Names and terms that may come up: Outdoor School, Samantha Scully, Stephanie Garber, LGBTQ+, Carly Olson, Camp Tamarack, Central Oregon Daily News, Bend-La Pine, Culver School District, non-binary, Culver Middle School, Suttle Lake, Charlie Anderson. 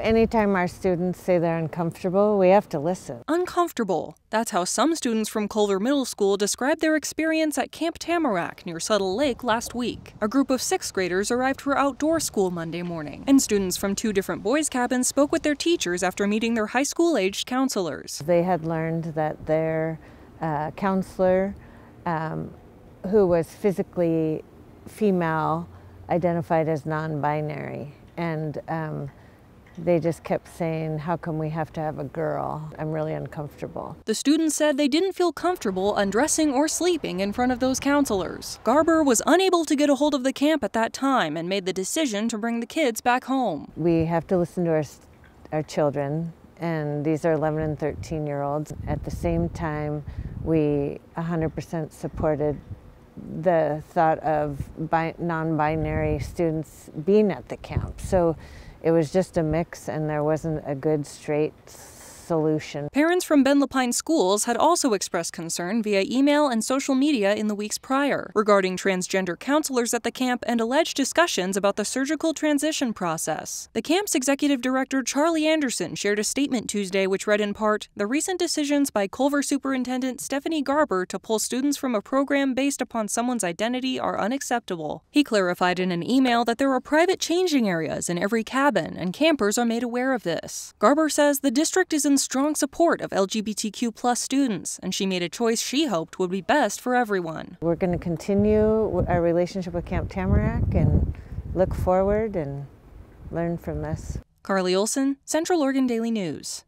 Anytime our students say they're uncomfortable, we have to listen. Uncomfortable. That's how some students from Culver Middle School described their experience at Camp Tamarack near Suttle Lake last week. A group of 6th graders arrived for outdoor school Monday morning, and students from 2 different boys' cabins spoke with their teachers after meeting their high school-aged counselors. They had learned that their counselor, who was physically female, identified as non-binary, and they just kept saying, how come we have to have a girl? I'm really uncomfortable. The students said they didn't feel comfortable undressing or sleeping in front of those counselors. Garber was unable to get a hold of the camp at that time and made the decision to bring the kids back home. We have to listen to our children, and these are 11 and 13-year-olds. At the same time, we 100% supported the thought of non-binary students being at the camp. So it was just a mix, and there wasn't a good straight solution. Parents from Bend-La Pine schools had also expressed concern via email and social media in the weeks prior regarding transgender counselors at the camp and alleged discussions about the surgical transition process. The camp's executive director, Charlie Anderson, shared a statement Tuesday which read in part, "The recent decisions by Culver Superintendent Stephanie Garber to pull students from a program based upon someone's identity are unacceptable." He clarified in an email that there are private changing areas in every cabin, and campers are made aware of this. Garber says the district is in strong support of LGBTQ+ students, and she made a choice she hoped would be best for everyone. We're going to continue our relationship with Camp Tamarack and look forward and learn from this. Carly Olson, Central Oregon Daily News.